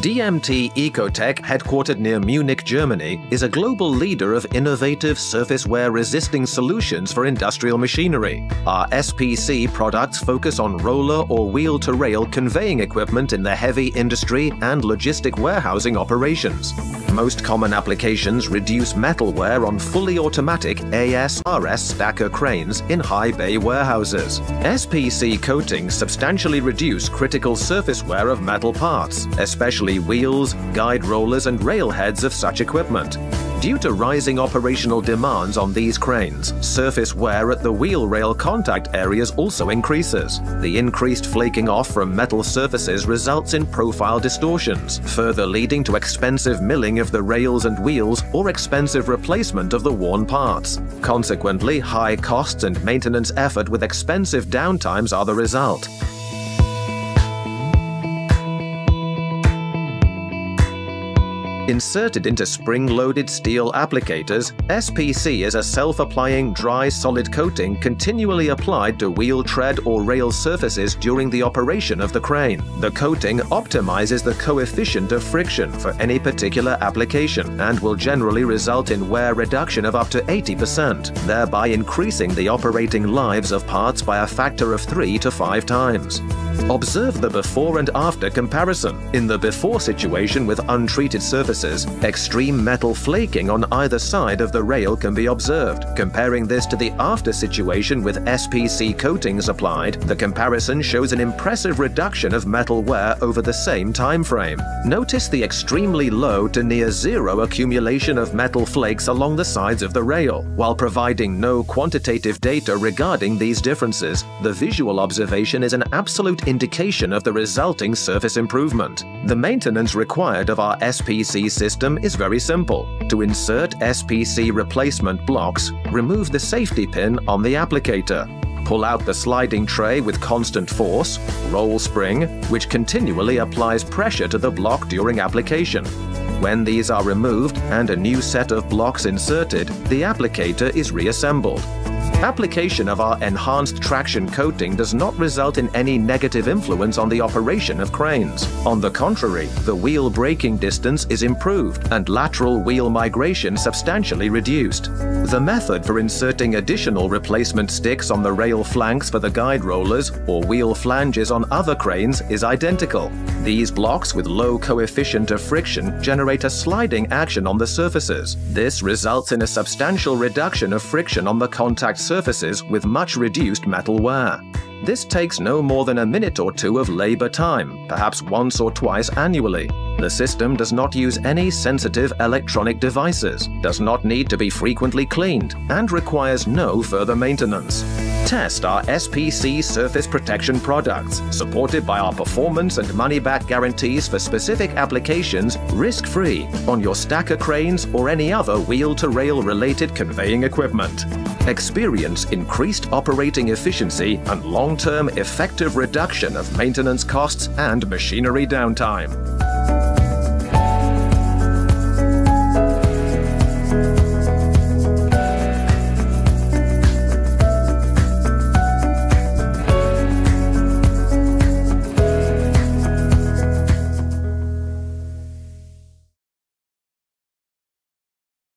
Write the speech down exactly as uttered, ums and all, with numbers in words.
dMT Ecotech, headquartered near Munich, Germany, is a global leader of innovative surface wear resisting solutions for industrial machinery. Our S P C products focus on roller or wheel-to-rail conveying equipment in the heavy industry and logistic warehousing operations. Most common applications reduce metal wear on fully automatic A S R S stacker cranes in high bay warehouses. S P C coatings substantially reduce critical surface wear of metal parts, especially wheels, guide rollers and rail heads of such equipment. Due to rising operational demands on these cranes, surface wear at the wheel-rail contact areas also increases. The increased flaking off from metal surfaces results in profile distortions, further leading to expensive milling of the rails and wheels or expensive replacement of the worn parts. Consequently, high costs and maintenance effort with expensive downtimes are the result. Inserted into spring-loaded steel applicators, S P C is a self-applying dry solid coating continually applied to wheel tread or rail surfaces during the operation of the crane. The coating optimizes the coefficient of friction for any particular application and will generally result in wear reduction of up to eighty percent, thereby increasing the operating lives of parts by a factor of three to five times. Observe the before and after comparison. In the before situation with untreated surfaces, extreme metal flaking on either side of the rail can be observed. Comparing this to the after situation with S P C coatings applied, the comparison shows an impressive reduction of metal wear over the same time frame. Notice the extremely low to near zero accumulation of metal flakes along the sides of the rail. While providing no quantitative data regarding these differences, the visual observation is an absolute indication of the resulting surface improvement. The maintenance required of our S P C system is very simple. To insert S P C replacement blocks, remove the safety pin on the applicator. Pull out the sliding tray with constant force, roll spring, which continually applies pressure to the block during application. When these are removed and a new set of blocks inserted, the applicator is reassembled. Application of our enhanced traction coating does not result in any negative influence on the operation of cranes. On the contrary, the wheel braking distance is improved and lateral wheel migration substantially reduced. The method for inserting additional replacement sticks on the rail flanks for the guide rollers or wheel flanges on other cranes is identical. These blocks with low coefficient of friction generate a sliding action on the surfaces. This results in a substantial reduction of friction on the contact surfaces with much reduced metal wear. This takes no more than a minute or two of labor time, perhaps once or twice annually. The system does not use any sensitive electronic devices, does not need to be frequently cleaned, and requires no further maintenance. Test our S P C surface protection products, supported by our performance and money-back guarantees for specific applications risk-free on your stacker cranes or any other wheel-to-rail related conveying equipment. Experience increased operating efficiency and long-term effective reduction of maintenance costs and machinery downtime.